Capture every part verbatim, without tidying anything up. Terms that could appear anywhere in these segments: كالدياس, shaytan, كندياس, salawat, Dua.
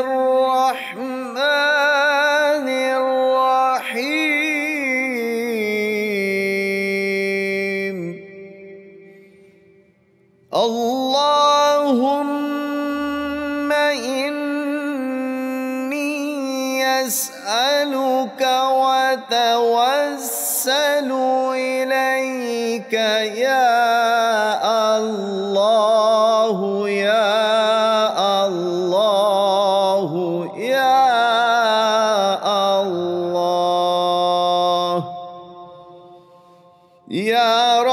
الرحمن الرحيم. اللهم أسألك وأتوسل إليك يا الله يا الله يا الله يا رحمن يا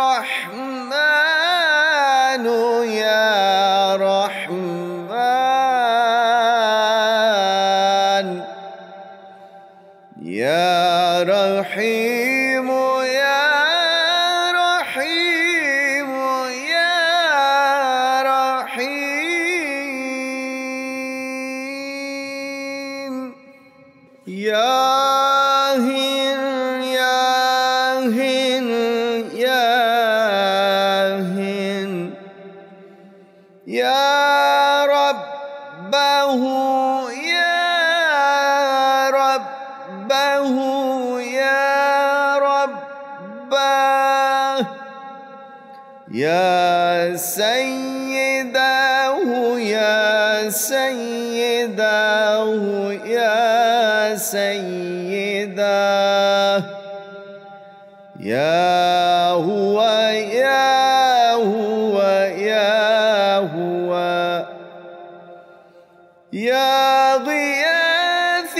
رحمن يا رحمن يا رحيم يا رحيم يا رحيم يا هين يا هين يا هين يا ربه يا ربه يا رباه يا سيده يا سيده يا سيده يا هو يا هو يا هو يا غياث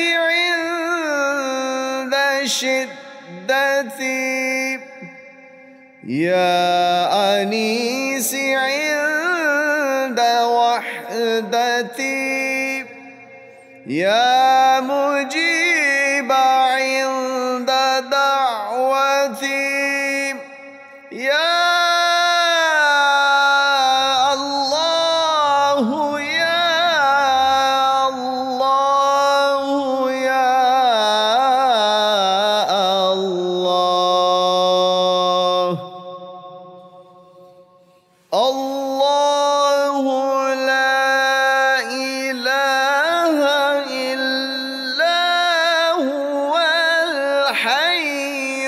شدتي يا أنيس عند وحدتي يا مجيب عند دعوتي يا الله يا الله يا الله لا إله إلا هو الحي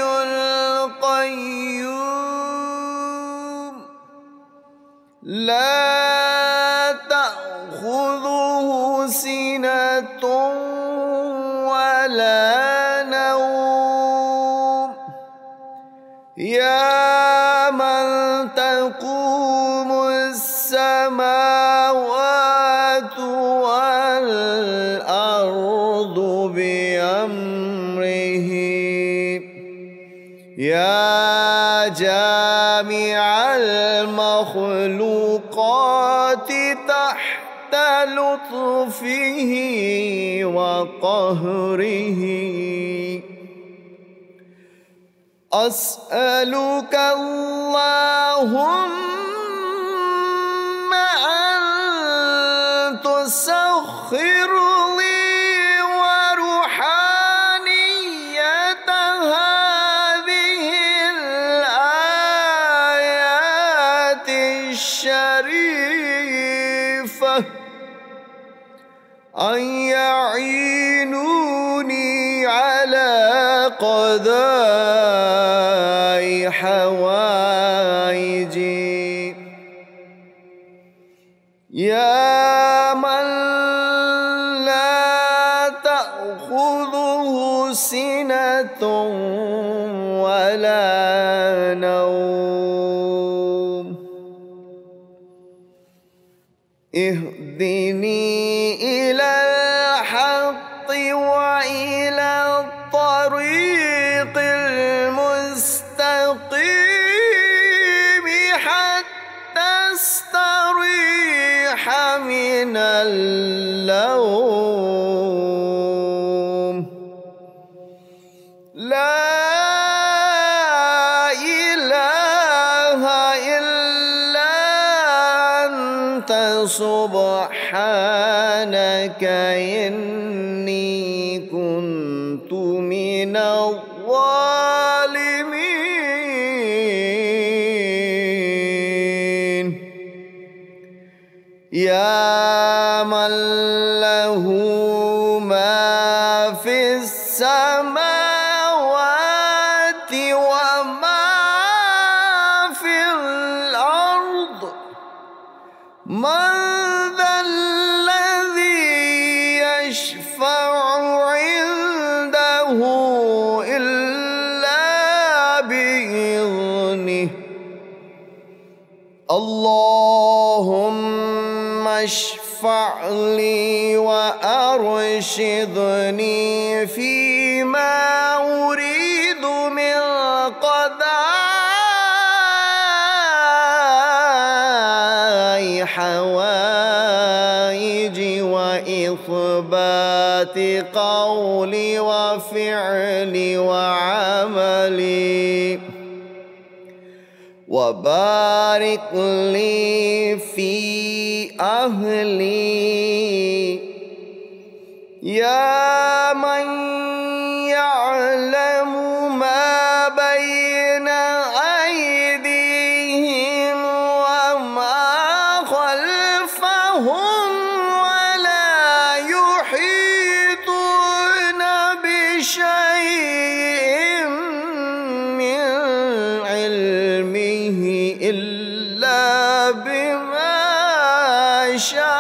القيوم لا تأخذه سنة ولا نوم يا من تقوم السماوات والأرض بأمره يا جامع المخلوقات تحت لطفه وقهره أسألك اللهم أن تسخر لي وروحانية هذه الآيات الشريفة أن يعينوني على قضاء حوائجي يا من لا تأخذه سنة ولا نوم اهدني إلى الحق وإلى الطريق المستقيم حتى استريح من اللوم لا إله إلا أنت أنت سبحانك إني كنت من الظالمين. يا من له ما في السماوات وما في الأرض، من ذا الذي يشفع عنده إلا بإذنه. اللهم اشفع لي وأرشدني فيما أريد من قضاء حوائجي وإثبات قولي وفعلي وعملي، وبارك لي في أهلي. يا من يعلم ما بين أيديهم وما خلفهم ولا يحيطون بشيء من علمه إلا بما شاء،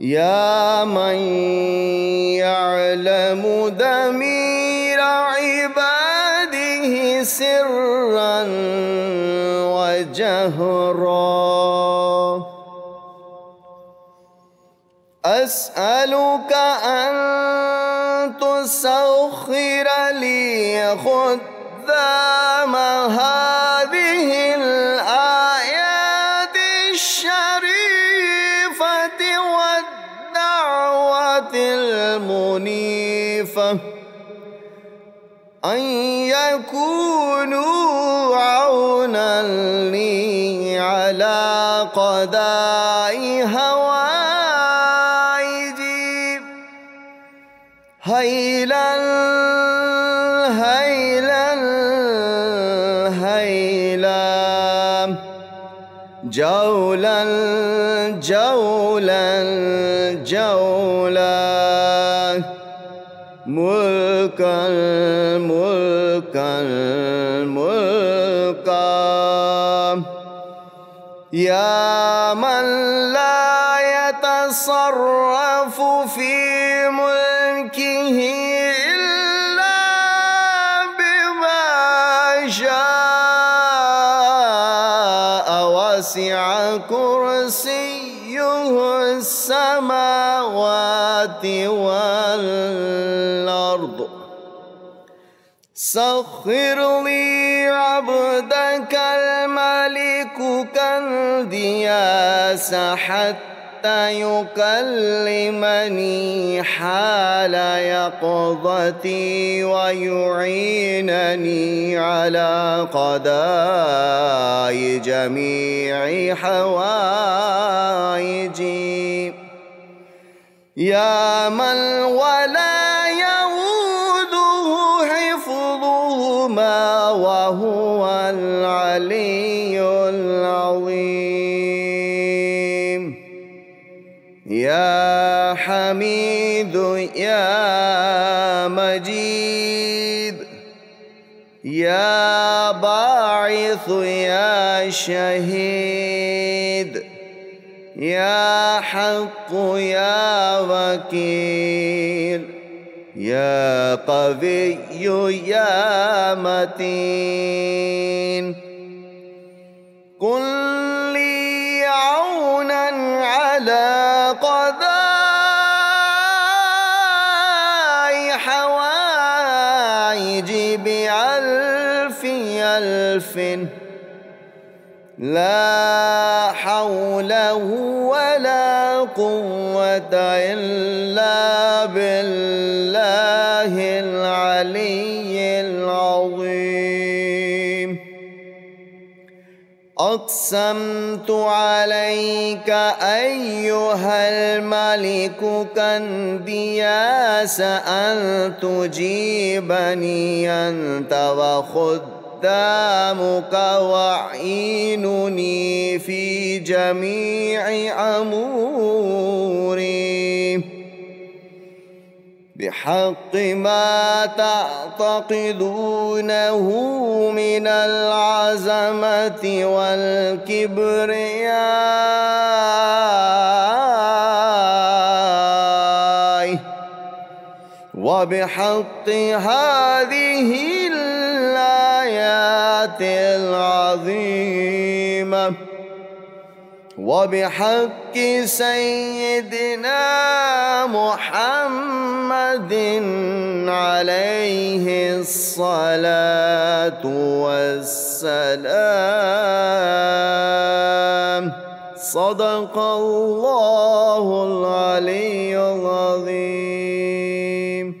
يا من يعلم ضمير عباده سرا وجهرا، أسألك أن تسخر لي خدام هذه الآيات الشريفة والدعوة المنيفة أن يكونوا عونا لي على قضاء هوائجي. هيلا هيلا هيلا، جولا جولا جولا، ملكا ملكا ملكا. يا من لا يتصرف في ملكه وسع كرسيه السماوات والأرض. سخر لي عبدك الملك كندياس حتى يكلمني حال يقظتي ويعينني على قضاء جميع حوائجي. يا من ولا يؤوده حفظهما وهو العلي العظيم. يا حميد يا مجيد، يا باعث يا شهيد، يا حق يا وكيل، يا قوي يا متين، قل لي عونا على قضاء حوائجي بألف ألف، لا حول ولا قوة إلا بالله العلي العظيم. أقسمت عليك أيها الملك كنديا سأن تجيبني أنت وخدامك وعينني في جميع أموري بحق ما تعتقدونه من العزمة والكبرياء وبحق هذه الآيات العظيمة وبحق سيدنا محمد عليه الصلاة والسلام صدق الله العلي العظيم.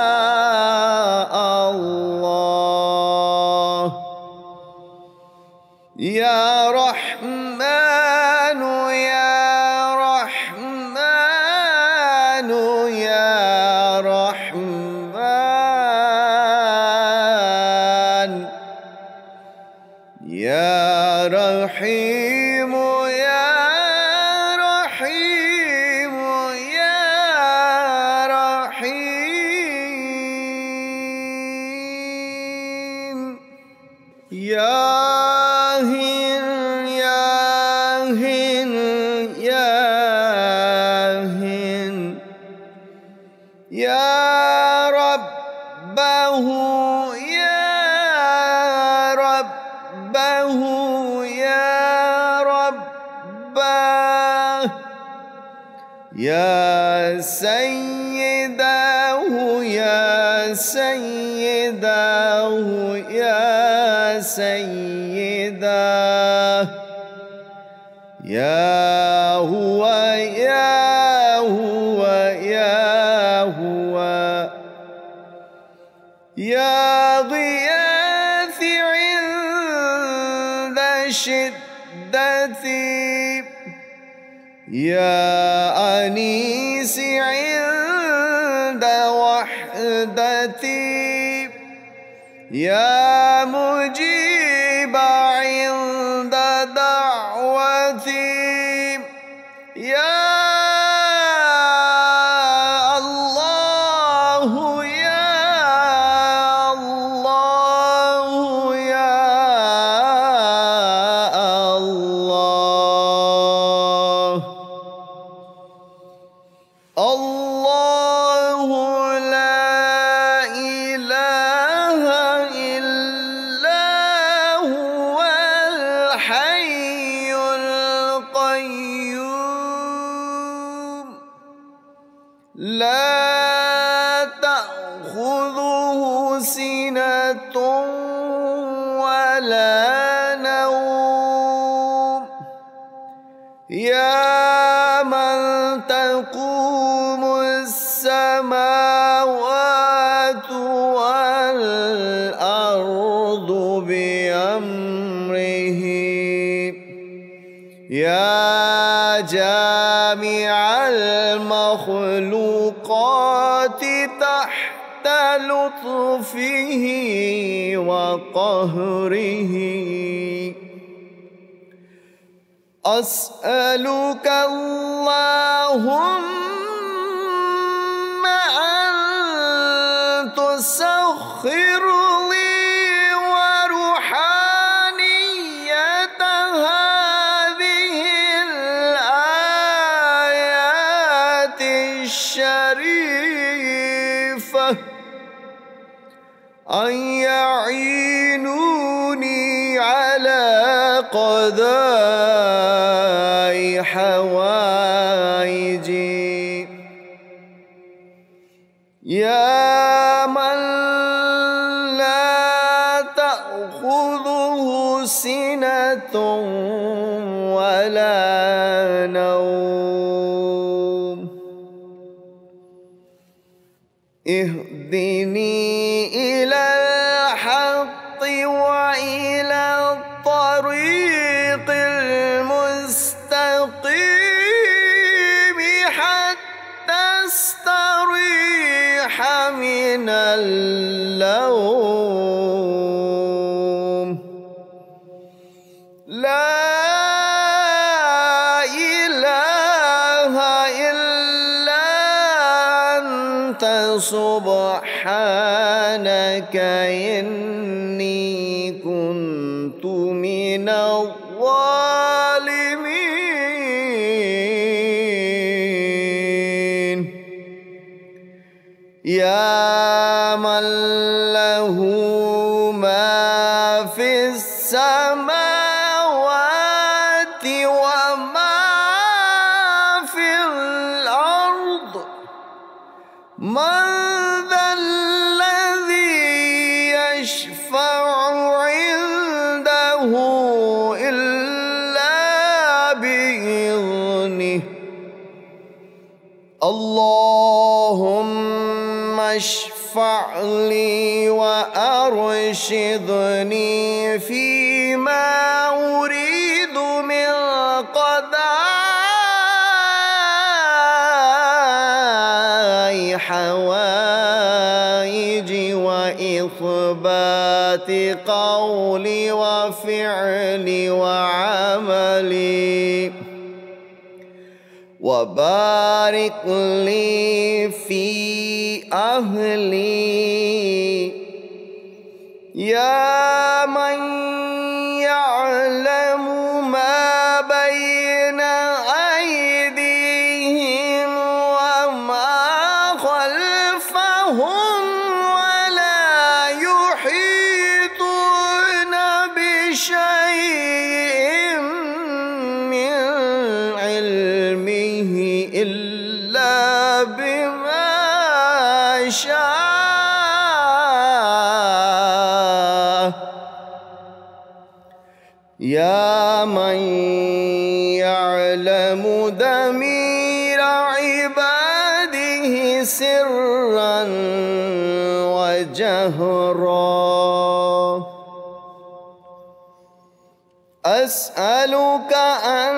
الله يا رحمن يا رحمن يا رحمن يا رحيم يا رحيم يا رحيم يا هين يا هين يا هين يا ربه يا ربه يا رباه يا سيده يا سيده يا سيده يا هو يا هو يا هو يا غياث شدتي يا أنيس عند وحدتي يا مجيب عند دعوتي يا الله يا الله يا الله لا إله إلا هو الحي القيوم لا تأخذه سنة ولا نوم يا من تقوم السماوات والأرض بأمره يا جامع المخلوقات تحت لطفه وقهره أسألك اللهم أن تسخر لي وروحي أن يعينوني على قضاء حوائجي. يا من لا تأخذه سنة ولا نوم اهدني إلى الحق وإلى الطريق المستقيم حتى استريح من اللوم. لا إله إلا أنت سبحانك إني كنت من الظالمين. يا من له ما في السماوات وما في الأرض من ذا يشفع عنده إلا بإذنه. اللهم اشفع لي وأرشدني فيما أريد من قضاء حوائجي وإثبات قولي وفعلي وعملي. وبارك لي في أهلي. يا من يعلم ما بين أيديهم وما خلفهم شيء من علمه إلا بما شاء. يا من يعلم ضمير عباده سرا وجهرا أسألك أن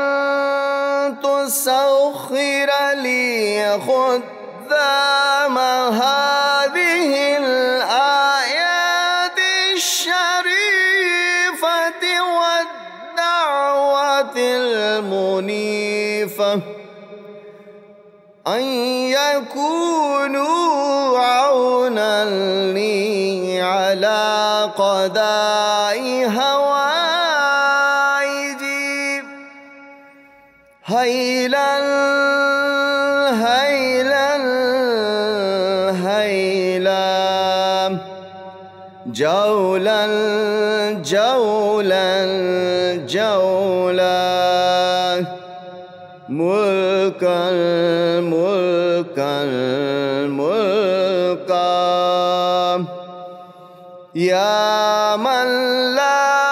تسخر لي خدام هذه الآيات الشريفة والدعوة المنيفة أن يكونوا عونا لي على قضاء هواي. هيلا هيلا هيلا جولا جولا جولا ملكا ملكا ملكا. يا من لا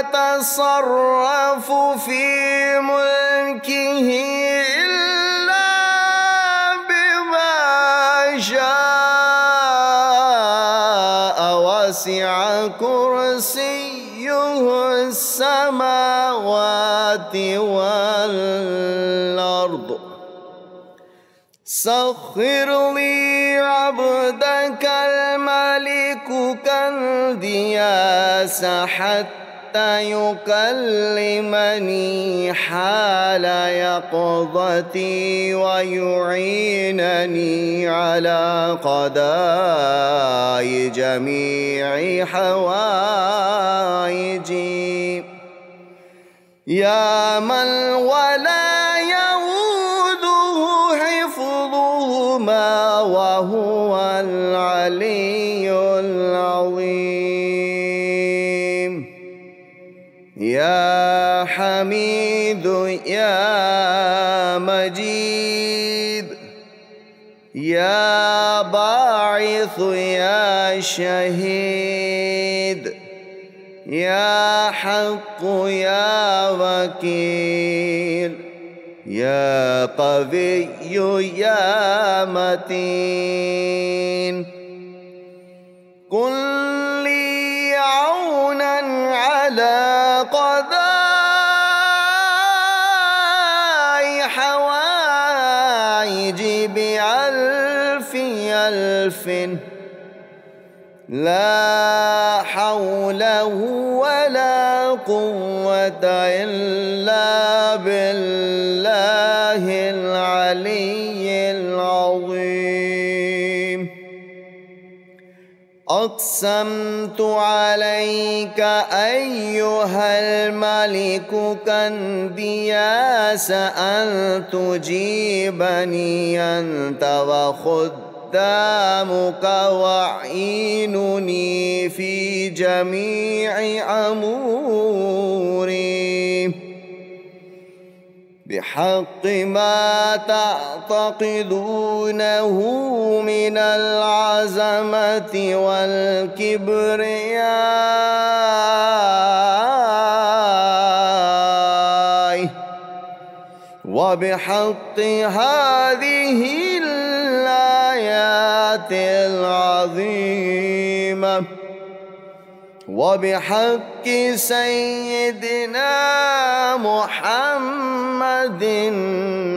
يتصرف في ملكه إلا بما شاء وسع كرسيه السماوات والأرض. سخر لي عبدك الملك كالدياس حتى حتى يكلمني حال يقظتي ويعينني على قضاء جميع حوائجي. يا من ولا يؤوده حفظهما وهو العلي العظيم. يا حميد يا مجيد يا باعث يا شهيد يا حق يا وكيل يا قوي يا متين. قل لي عونا على قضاء حوائجي بألف ألف لا حول ولا قوة إلا بالله العلي العظيم. أقسمت عليك أيها الملك كندياس أن تجيبني أنت وخذ خدامك وعينني في جميع أموري بحق ما تعتقدونه من العزمة والكبرياء وبحق هذه الآيات العظيمة وبحق سيدنا محمد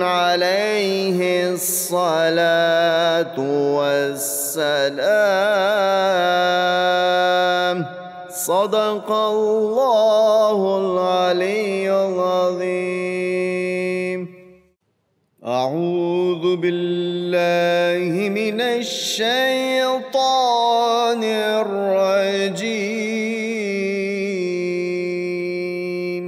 عليه الصلاة والسلام. صدق الله العلي العظيم. أعوذ بالله من الشيطان الرجيم.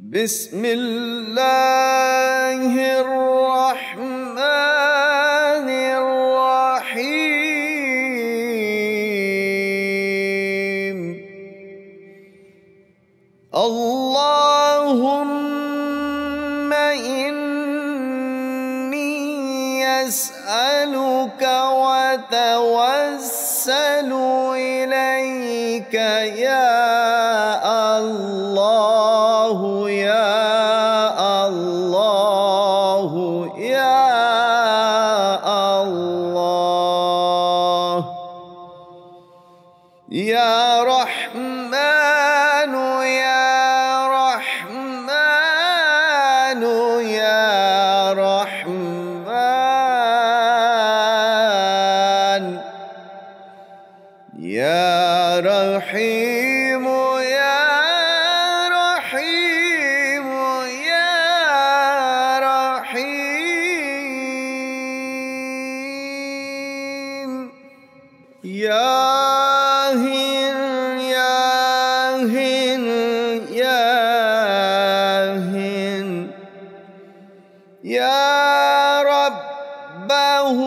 بسم الله الرحمن الرحيم. اللهم أسألك وأتوسل إليك يا الله يا الله يا الله يا رحمن يا رحمن يا رحمن يا رحيم يا رحيم يا رحيم يا هين يا هين يا هين يا ربه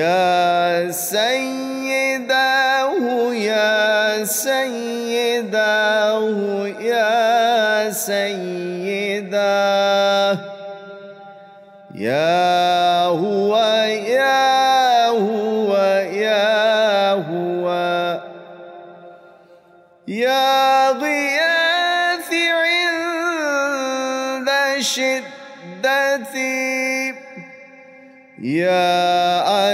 يا سيده يا سيده يا سيده يا هو يا هو يا هو يا غياث عند شدتي يا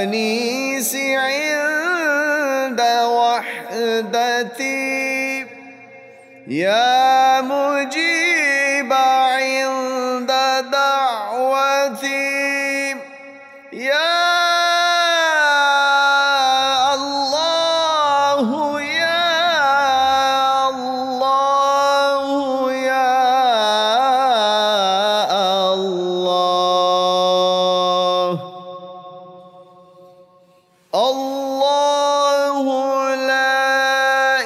أنيس عند وحدتي يا مجيب عند دعوتي يا الله يا الله يا الله. الله لا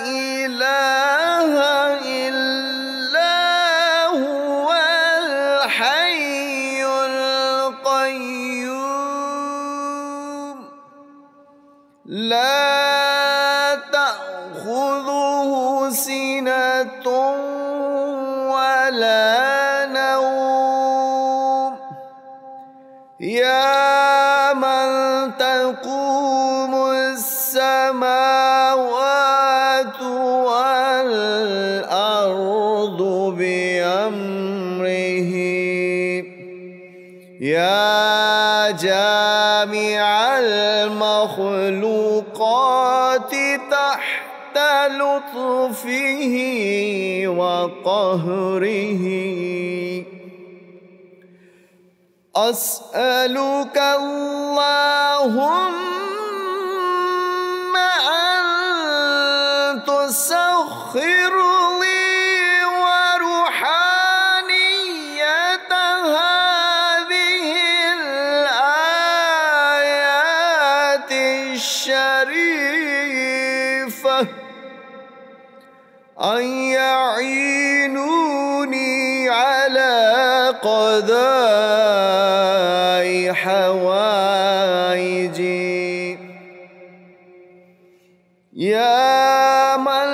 إله إلا ولا نوم يا من تقوم السماوات والأرض بأمره يا جامع المخلوقات تحت لطفه وقهره أسألك اللهم أن تسخر لي وروحانية هذه الآيات الشريفة أن يعينوني على قضاء حوائجي يا من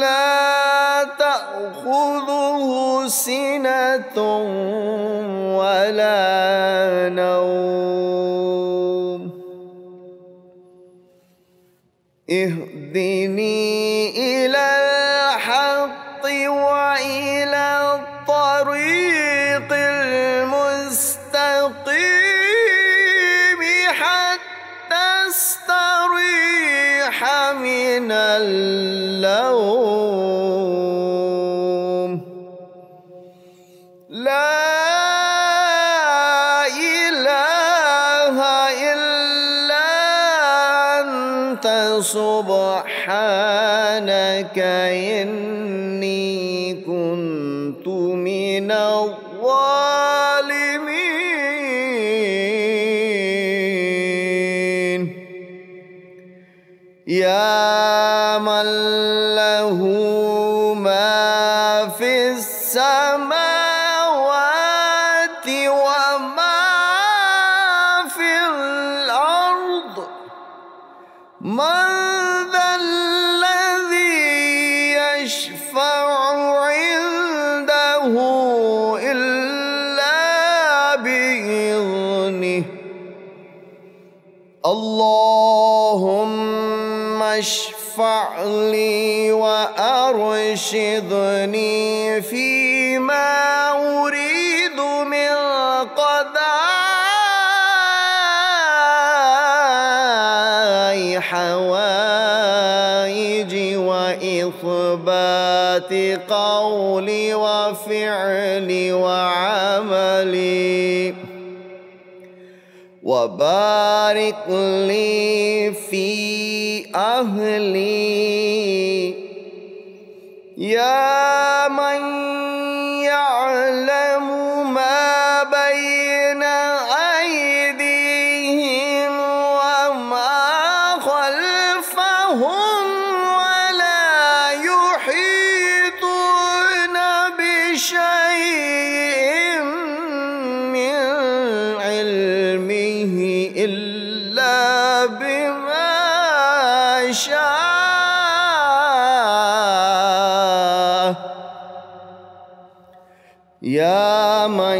لا تأخذه سنة ولا نوم اهدني إلى الحق وإلى الطريق المستقيم حتى استريح من اللوم لا إله إلا أنت سبحانك إني كنت من الظالمين يا من له ما في السماوات وما في الأرض من ذا الذي يشفع عنده إلا بإذنه اللهم اشفع لي وأرشدني فيما أريد من قضاء حوائجي وإثبات قولي وفعلي وعملي وبارك لي في أهلي يا من يعلم ما بين أيديهم وما خلفهم ولا يحيطون بشيء من علمه إلا بما شاء يا من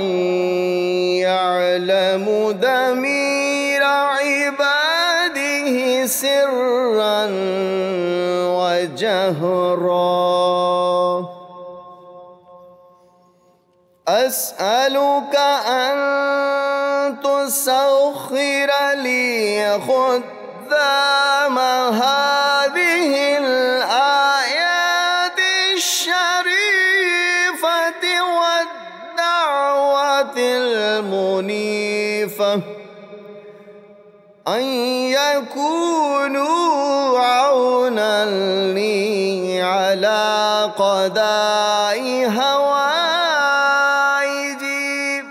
يعلم ضمير عباده سرا وجهرا أسألك أن تسخر لي خدام هذه الآيات الشريفة والدعوة المنيفة أن يكونوا عونا لي على قضاء هوائجي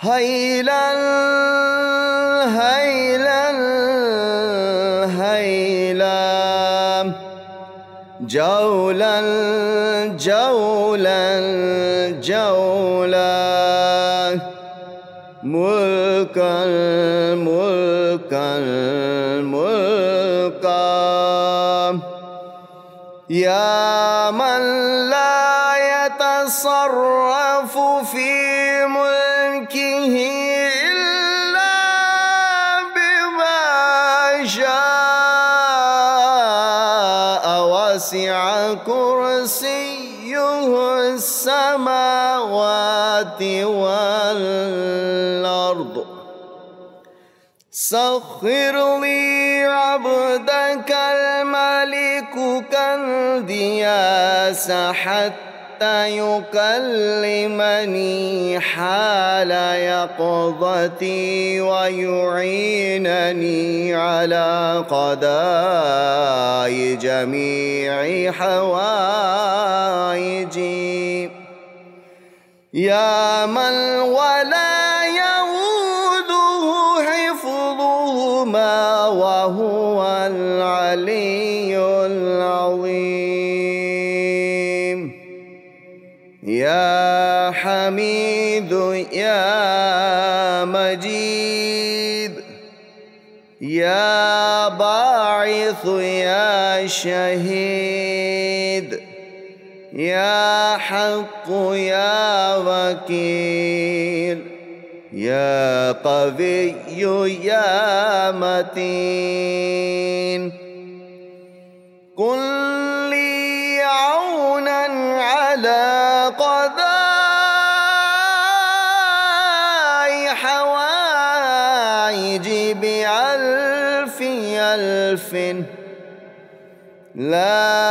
هيلا هيلا هيلا جولا جولا جولا ملكا ملكا ملكا يا من لا يتصرف في ملكه إلا بما شاء، وسع كرسيه السماوات والأرض. سخر لي عبدك الملك كلدي حتى يكلمني حال يقظتي ويعينني على قضاء جميع حوائجي. يا من ولا وهو العلي العظيم. يا حميد يا مجيد يا باعث يا شهيد يا حق يا وكيل يا قوي يا متين. قل لي عونا على قضاء حوائجي بألف ألف لا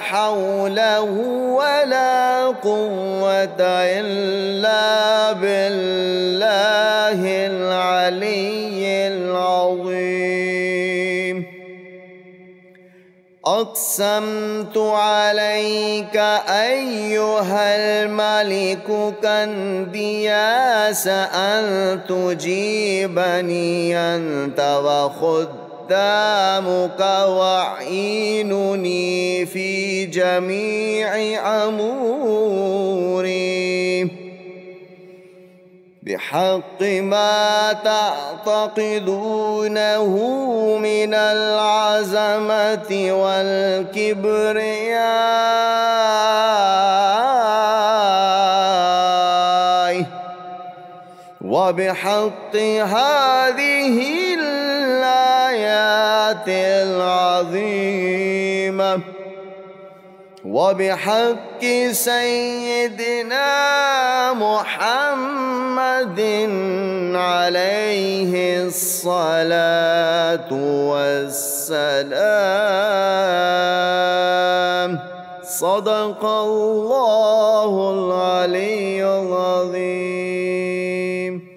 حول ولا قوة إلا بالله العلي العظيم. أقسمت عليك أيها الملك كندياس أن تجيبني أنت وخذ قدامك وعينني في جميع أموري بحق ما تعتقدونه من العزمة والكبرياء، وبحق هذه الآيات العظيمة، وبحق سيدنا محمد عليه الصلاة والسلام. صدق الله العلي العظيم.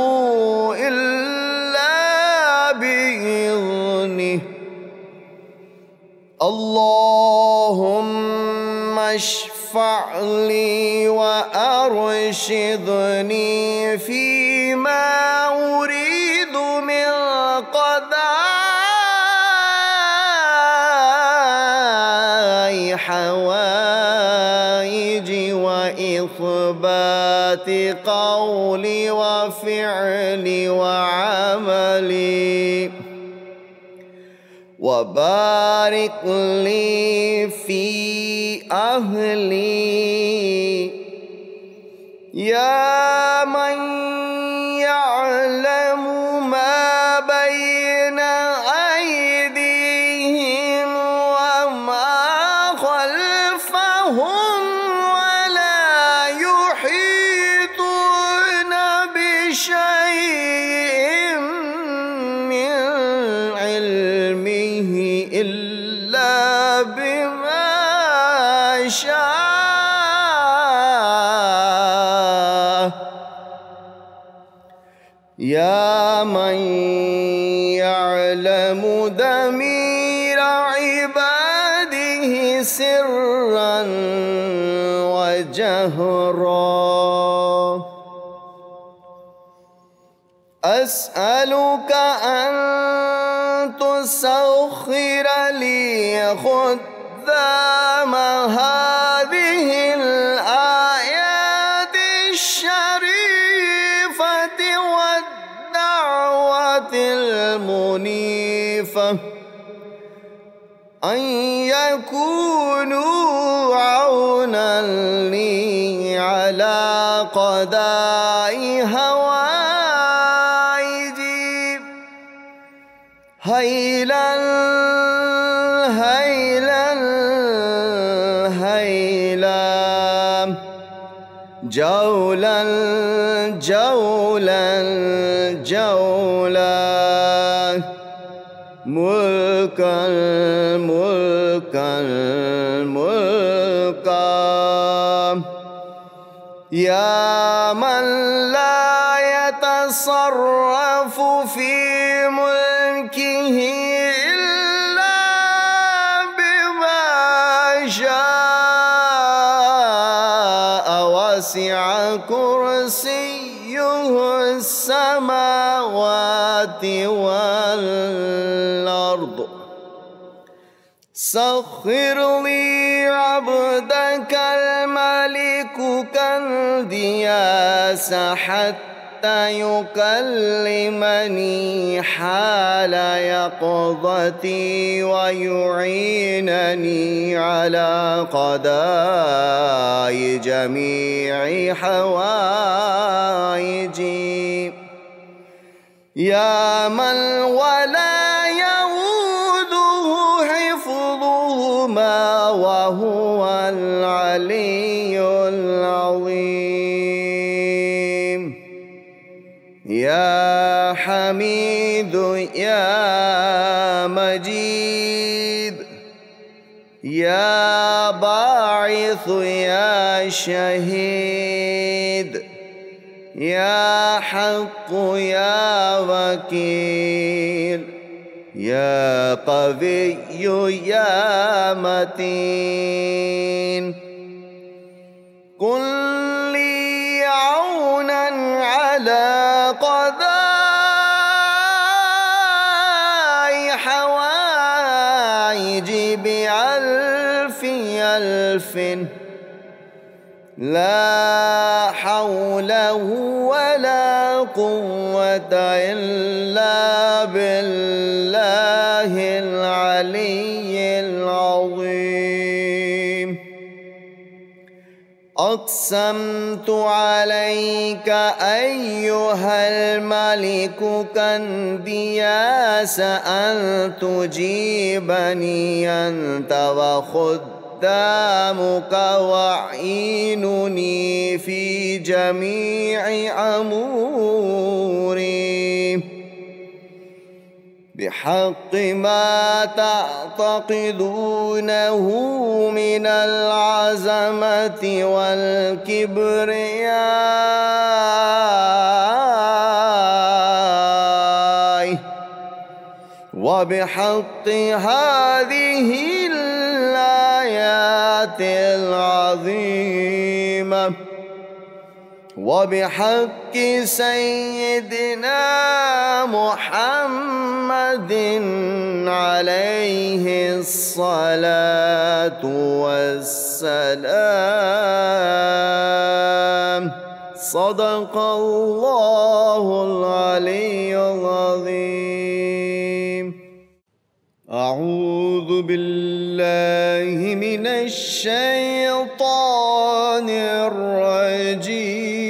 إلا بإذنه اللهم اشفع لي وأرشدني فيما أريد من قضاء حوائجي وإثبات قولي وفعلي وعملي وبارك لي في أهلي يا من يعلم ما بين أيديهم وما خلفهم ولا يحيطون بشيء من علمه إلا بما شاء مدمير عباده سرا وجهرا. أسألك أن تسخر لي خدام هذه الآيات الشريفة والدعوة المنيفة أن يكونوا عونا لي على قضاء هواي. هيلا هيلا هيلا جولا جولا جولا ملكا ملكا ملكا يا من لا يتصرف في إلا بما شاء وسع كرسيه السماوات والأرض. سخر لي عبدك الملك كالدياس حتى حتى يكلمني حال يقظتي ويعينني على قضاء جميع حوائجي. يا من ولا يؤوده حفظهما وهو العلي العظيم. يا حميد يا مجيد يا باعث يا شهيد يا حق يا وكيل يا قوي يا متين. قل لي عونا على قضاء حوائجي بألف ألف لا حول ولا قوة إلا بالله العلي العظيم. أقسمت عليك أيها الملك كالدياس أن تجيبني أنت وخدامك وعينني في جميع أموري بحق ما تعتقدونه من العزمة والكبرياء وبحق هذه الآيات العظيمة وبحق سيدنا محمد عليه الصلاة والسلام. صدق الله العلي العظيم. أعوذ بالله من الشيطان الرجيم.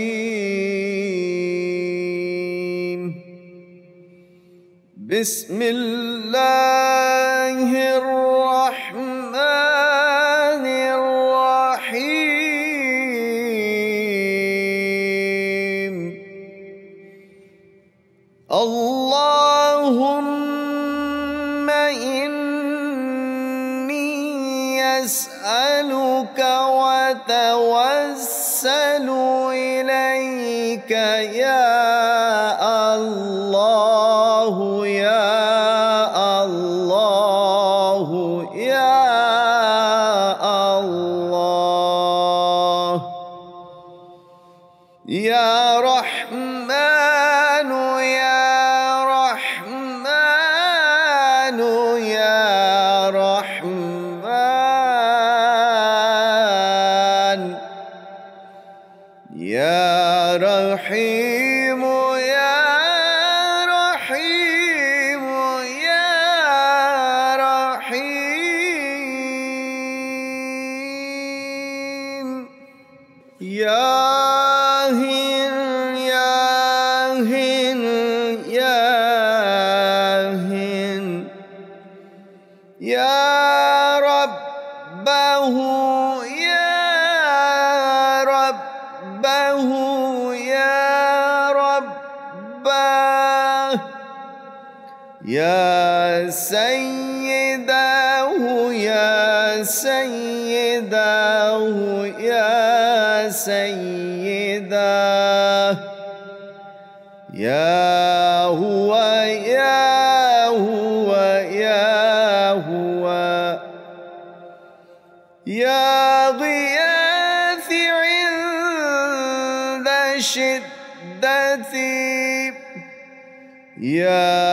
بسم الله الرحمن الرحيم. اللهم أسألك وأتوسل إليك يا الله يا رحيم يا رحيم يا رحيم يا هين يا هين يا هين يا ربه يا سيده يا سيده يا سيده يا هو يا هو يا هو يا غياث عند شدتي يا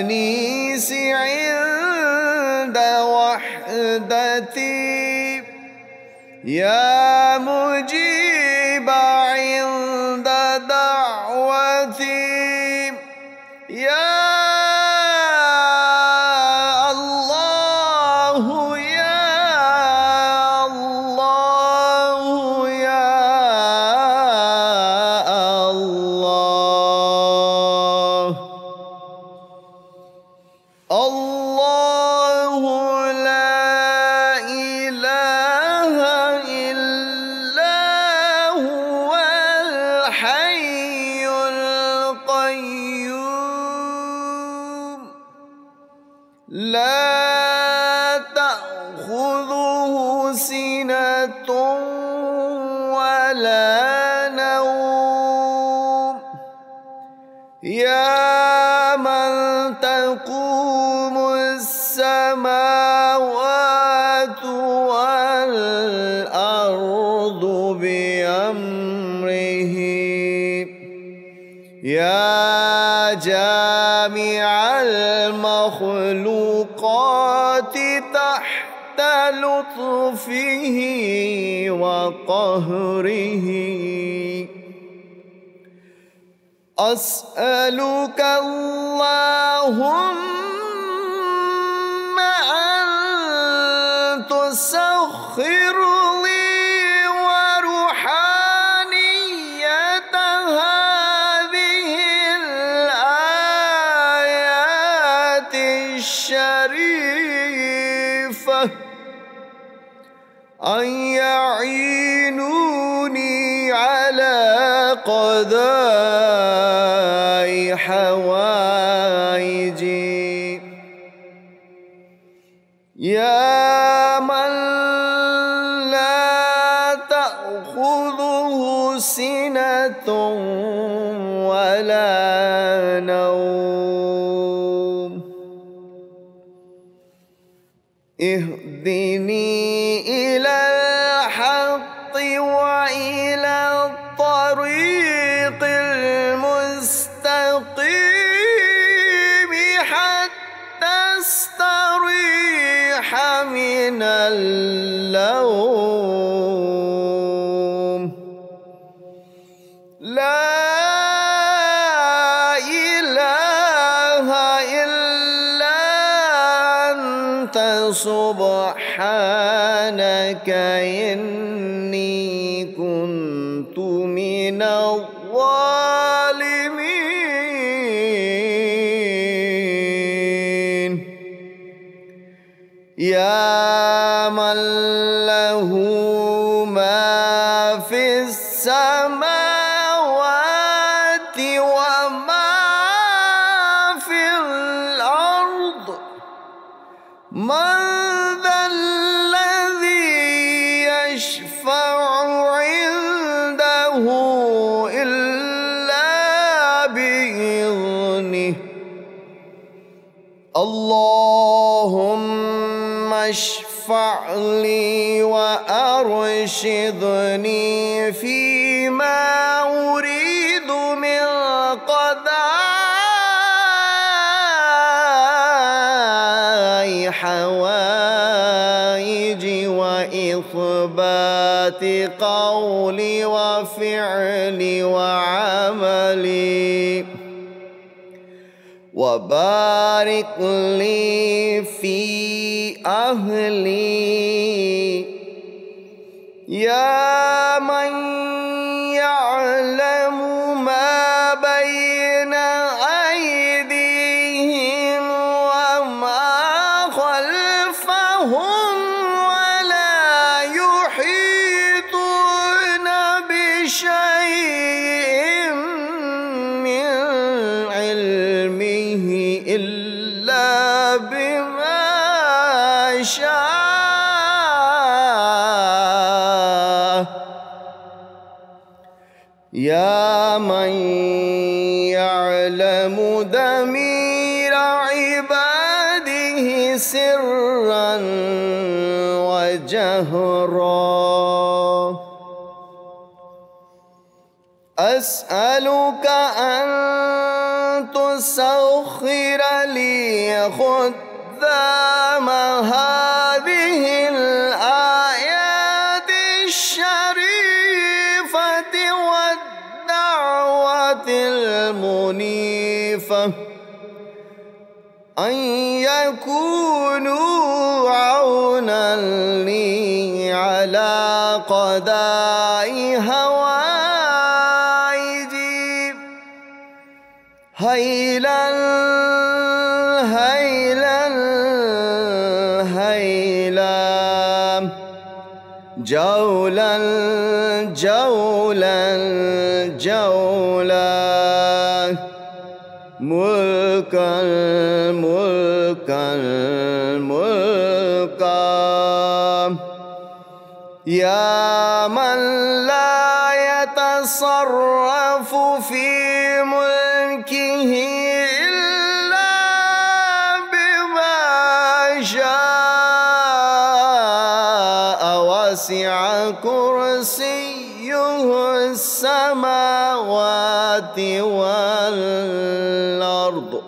أنيس عند وحدتي يا مجيب عند دعوتي يا الله يا الله يا الله الله لا إله إلا هو الحي القيوم لا تأخذه سنة ولا نوم يا من تقوم السماوات والأرض بأمره يا جامع المخلوقات تحت لطفه وقهره أسألك اللهم أن تسخر لي وروحانية هذه الآيات الشريفة أن يعينوني على قضاء حوائجي يا من لا تأخذه سنة ولا نوم اهدني إلى الحق وإلى الطريق المستقيم حتى استريح من اللوم لا إله إلا أنت سبحانك إني كنت من الظالمين يا من له ما في السماوات وما في الأرض من ذا الذي يشفع عنده إلا بإذنه اللهم اشفع لي وأرشدني فيما أريد من قضاء حوائجي وإثبات قولي وفعلي وعملي وبارك لي في أهلي يا من يعلم ما بين أيديهم وما خلفهم ولا يحيطون بشيء من علمه إلا بما شاء يا من يعلم ضمير عباده سرا وجهرا أسألك أن تسخر لي خدام هذه الآيات الشريفة والدعوة المنيفة أن يكونوا عونا لي على قضاء هوائجي هيلا هيلا هيلا جولا جولا جولا ملكا ملكا ملكا يا من لا يتصرف في ملكه إلا بما شاء وسع كرسيه السماوات والأرض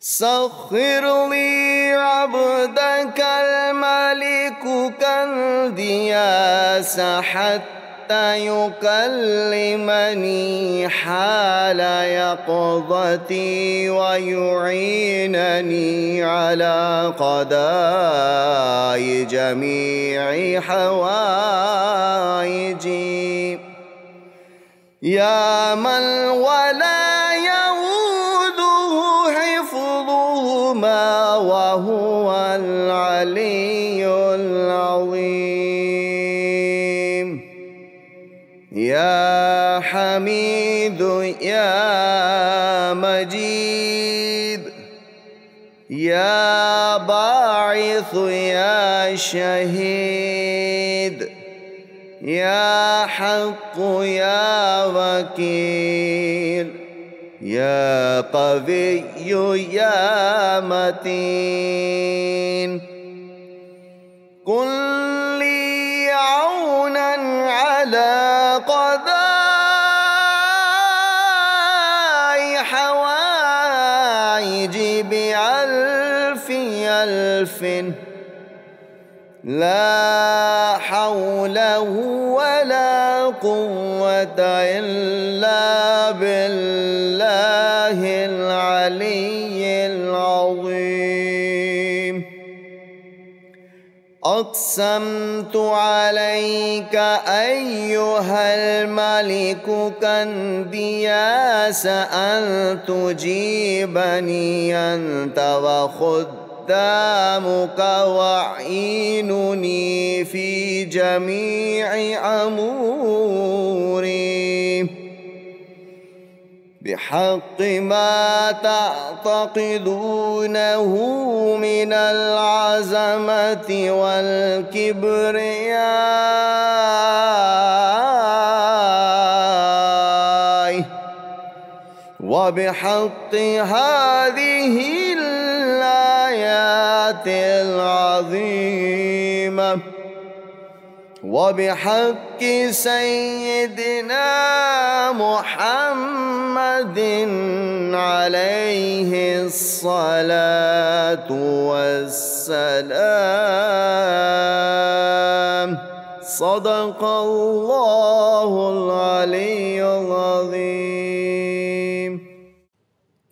سخر لي عبدك الملك كردياس حتى يكلمني حال يقظتي ويعينني على قضاء جميع حوائجي يا من ولا وهو العلي العظيم يا حميد يا مجيد يا باعث يا شهيد يا حق يا وكيل يا قوي يا متين قل لي عونا على قضاء حوائجي بألف ألف لا حول ولا قوة إلا بالله العلي العظيم أقسمت عليك أيها الملك كندياس أن تجيبني أنت وخذ قدامك وعينني في جميع أموري بحق ما تعتقدونه من العزمة والكبرياء وبحق هذه الآيات العظيمة وبحق سيدنا محمد عليه الصلاة والسلام صدق الله العلي العظيم.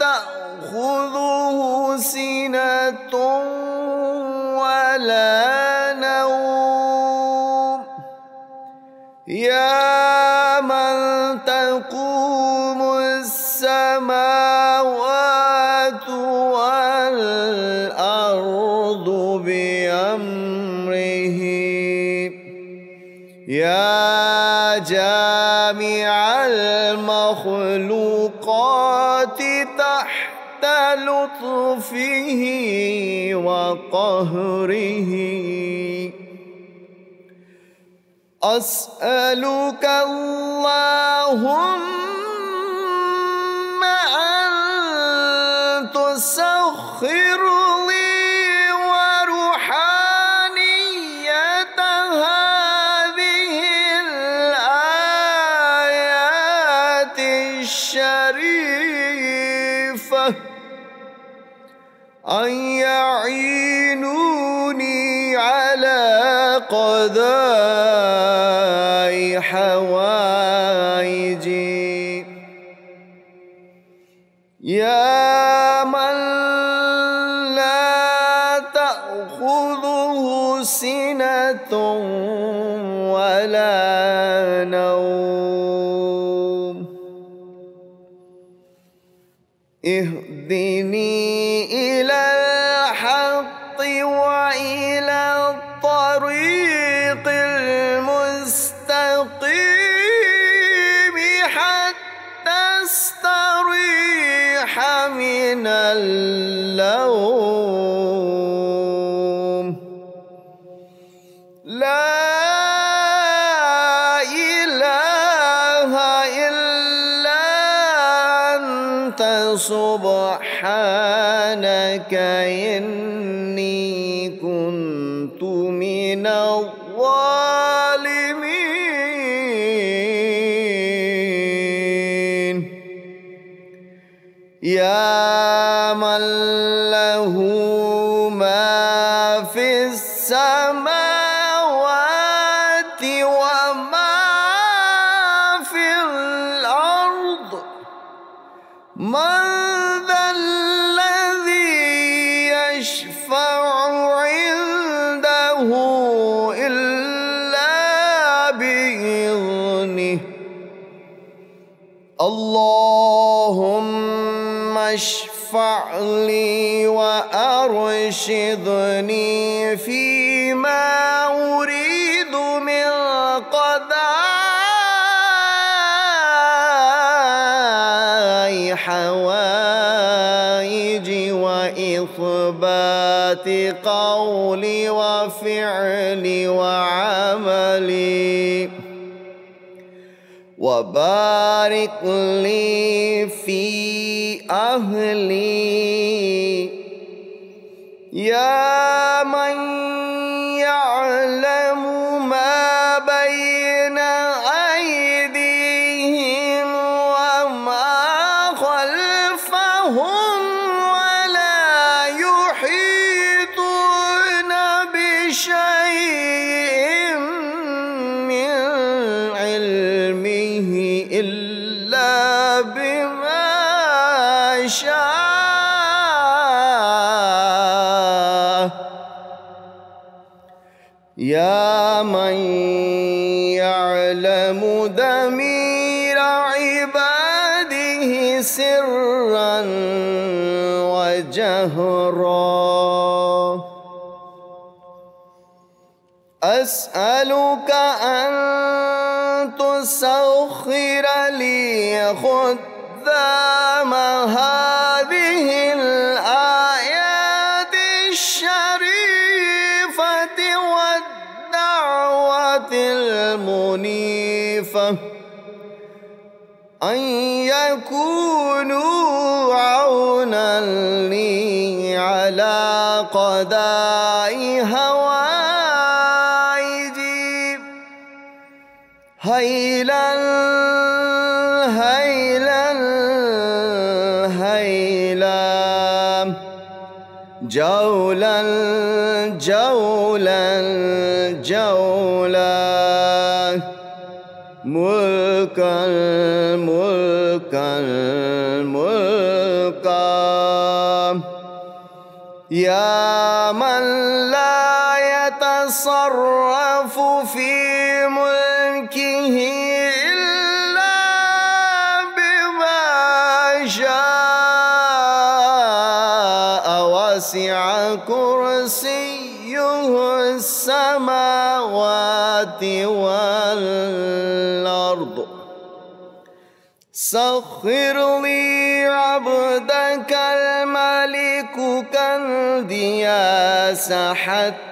تأخذه سنة ولا نوم يا من تقوم السماوات والأرض بأمره يا جامع المخلوقات تحت لطفه وقهره أسألك اللهم أن تسخر لي وروحانية هذه الآيات الشريفة أن يعينوني على قضاء حوائجي يا من لا تأخذه سنة ولا نوم اهدني إلى الحق وإلى الطريق المستقيم حتى استريح من اللوم لا إله إلا أنت سبحانك إني كنت من الظالمين. يا من له ما في السماوات وما في الأرض، من ذا الذي يشفع عنده إلا بإذنه. اللهم اشفع لي وأرشدني فيما أريد من قضاء حوائجي وإثبات قولي وفعلي وعملي، وبارك لي في أهلي. يا من يعلم ما بين أيديهم وما خلفهم ولا يحيطون بشيء من علمه إلا بما شاء. يا من يعلم ضمير عباده سرا وجهرا، أسألك أن تسخر لي خدام هذه الآيات الشريفة والدعوة المنيفة أن يكونوا عونا لي على قضاء هوائجي. هيلا هيلا هيلا، جولا جولا جولا، ملكا ملكا ملكا. يا من لا يتصرف في ملكه إلا بما شاء، وسع كرسيه السماوات والأرض، سخر لي عبدك الملك كالدياس حتى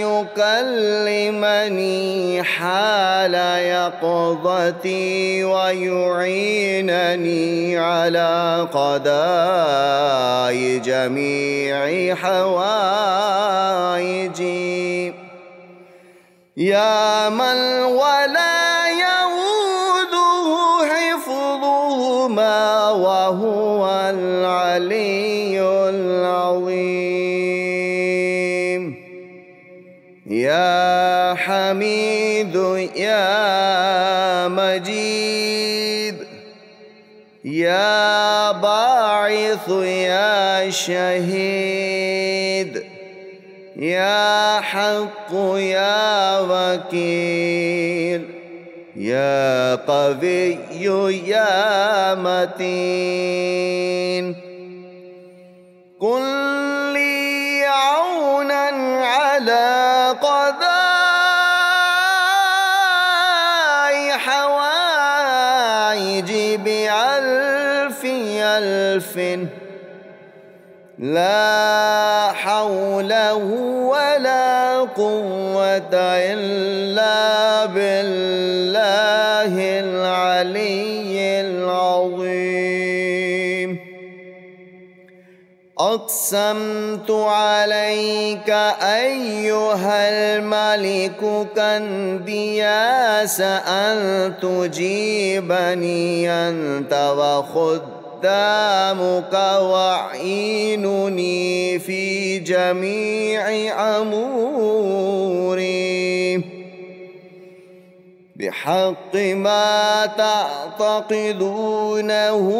يكلمني حال يقظتي ويعينني على قضاء جميع حوائجي. يا من ولا وهو العلي العظيم. يا حميد يا مجيد، يا باعث يا شهيد، يا حق يا وكيل، يا قوي يا متين، قل لي عونا على قضاء حوائجي بألف ألف، لا حول ولا قوة إلا بالله العلي العظيم. أقسمت عليك أيها الملك كنديا سأن تجيبني أنت وخدامك وعينني في جميع أموري بحق ما تعتقدونه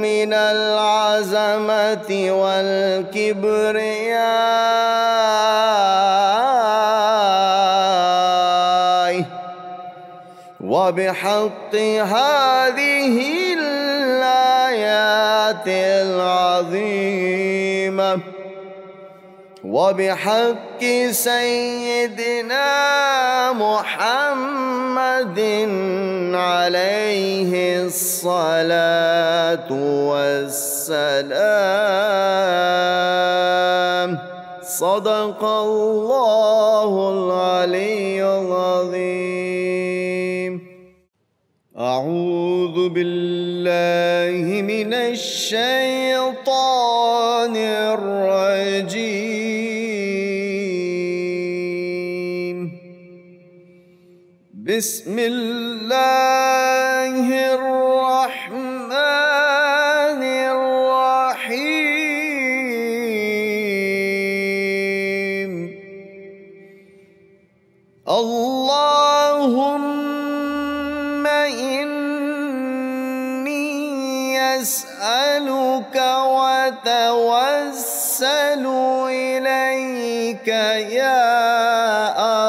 من العزمة والكبرياء، وبحق هذه الآيات العظيمة، وبحق سيدنا محمد عليه الصلاة والسلام. صدق الله العلي العظيم. أعوذ بالله من الشيطان الرجيم. بسم الله الرحمن الرحيم. اللهم إني أسألك وأتوسل إليك يا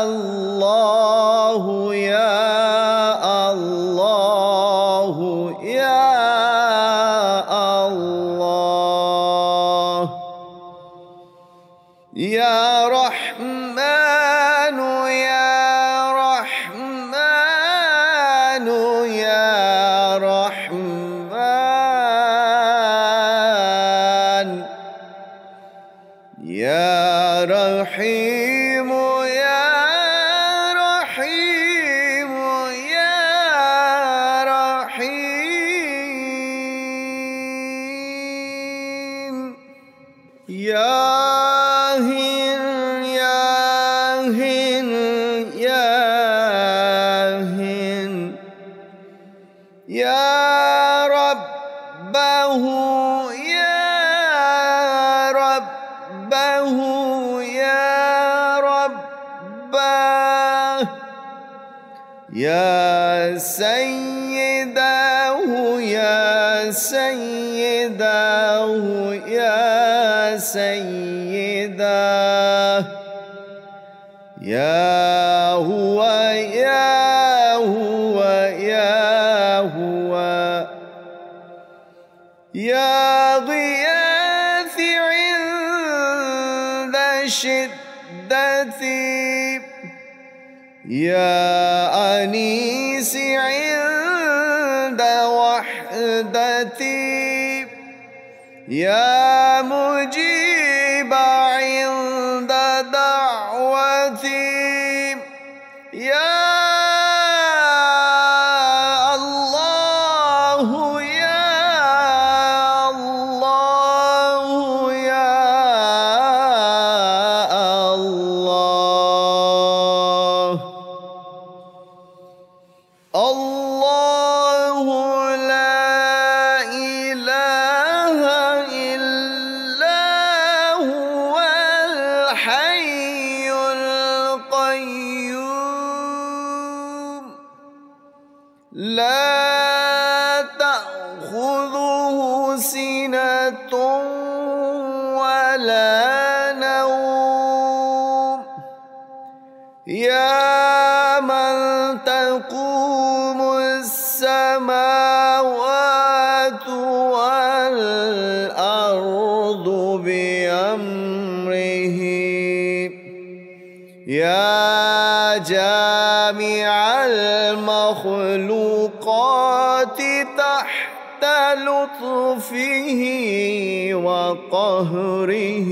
الله يا رحمن يا رحمن يا رحمن يا رحيم يا رحيم يا رحيم يا يا ربه يا ربه يا ربه يا سيده يا سيده يا سيده يا هو يا هو يا يا غياث عند شدتي يا أنيس عند وحدتي يا مجيب عند دعوتي يا الله لا إله إلا هو الحي القيوم لا تأخذه سنة ولا نوم يا من تقوم السماوات والأرض بأمره يا جامع المخلوقات تحت لطفه وقهره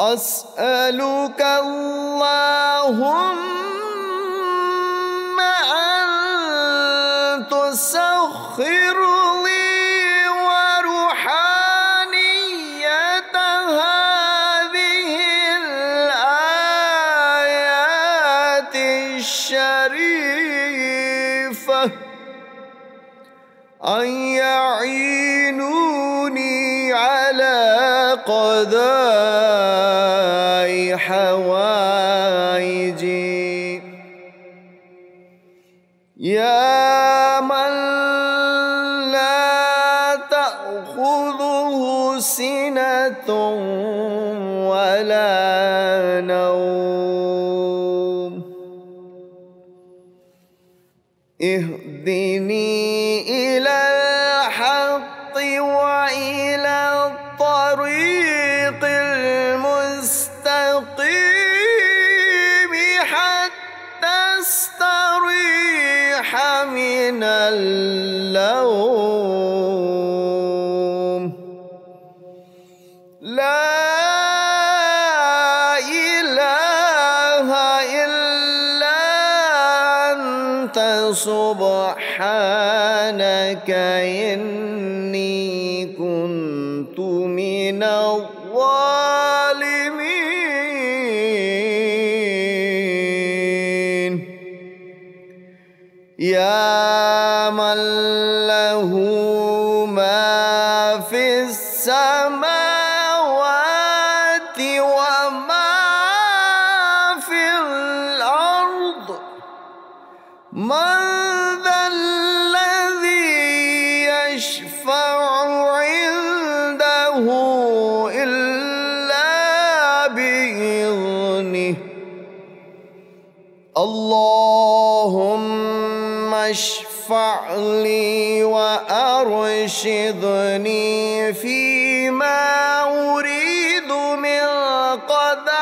أسألك اللهم أن تسخر لي وروحي يعينوني على قضاء حوائجي يا من لا تأخذه سنة ولا نوم اهدني إلى الحق وإلى الطريق المستقيم حتى استريح من اللوم لا إله إلا أنت سبحانك إني كنت من الظالمين يا من له ما في السماوات وما في الأرض من اللهم اشفع لي وأرشدني فيما أريد من قضاء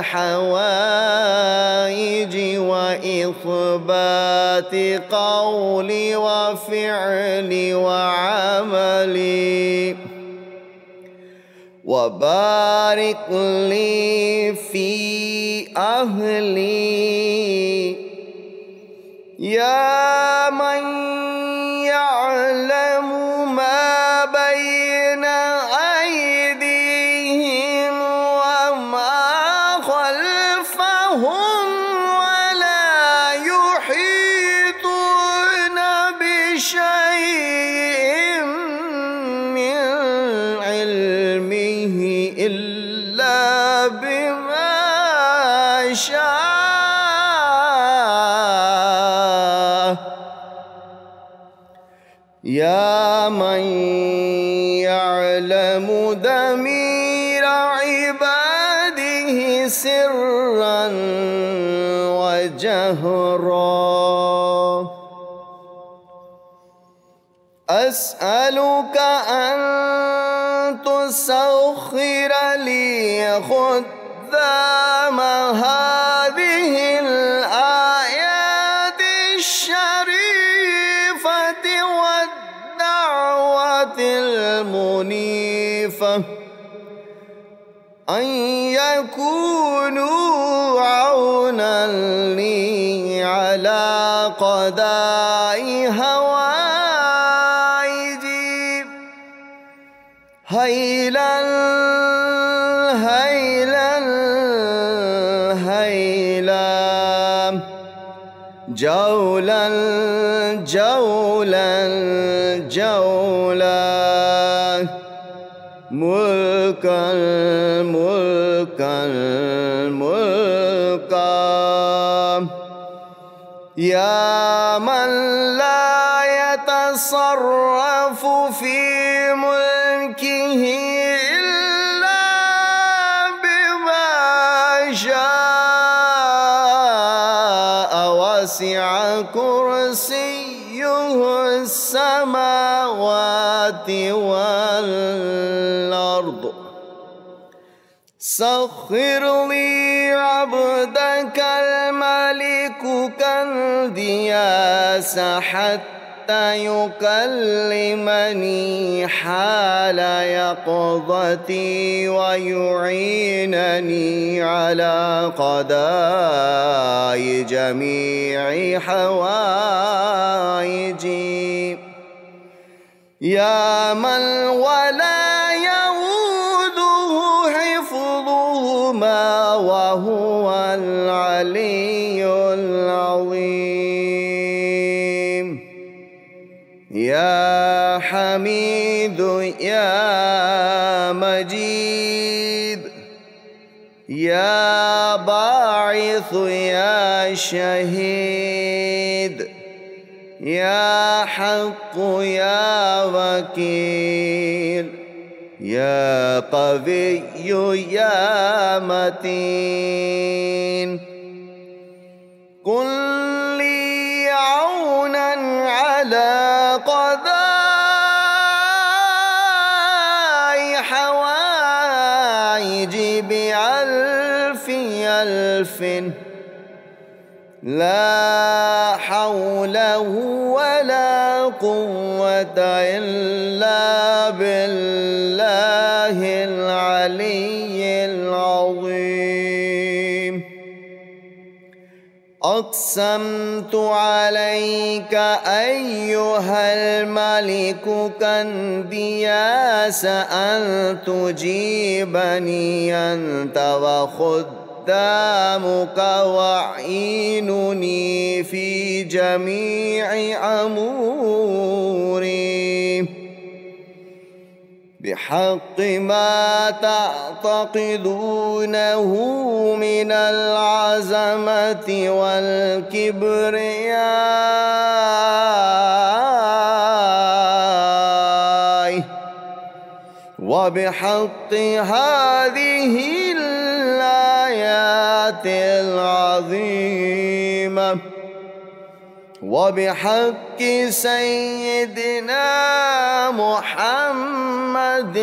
حوائجي وإثبات قولي وفعلي وعملي وبارك لي في أهلي يا من يعلم ما بين أيديهم وما خلفهم ولا يحيطون بشيء إلا بما شاء يا من يعلم ضمير عباده سرا وجهرا أسألك أن تسخر لي خدام هذه الآيات الشريفة والدعوة المنيفة أن يكونوا عونا لي على قضاء هواي هيلا هيلا هيلا جولا جولا جولا ملكا ملكا ملكا يا من لا يتصرف في إلا بما شاء وسع كرسيه السماوات والأرض سخر لي عبدك الملك كالدياس حتى يكلمني حال يقظتي ويعينني على قضاء جميع حوائجي يا من ولا يؤوده حفظهما وهو العلي العظيم يا حميد يا مجيد يا باعث يا شهيد يا حق يا وكيل يا قوي يا متين قل لي عونا على قضاء حوائجي بألف ألف لا حول ولا قوة إلا بالله العلي العظيم أقسمت عليك أيها الملك كندي أن تجيبني أنت وخذ خدامك وعينني في جميع أموري بحق ما تعتقدونه من العزمة والكبرياء وبحق هذه الآيات العظيمة وبحق سيدنا محمد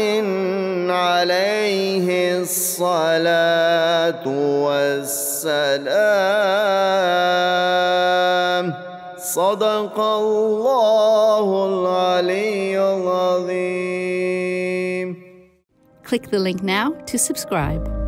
عليه الصلاة والسلام صدق الله العلي العظيم. Click the link now to subscribe.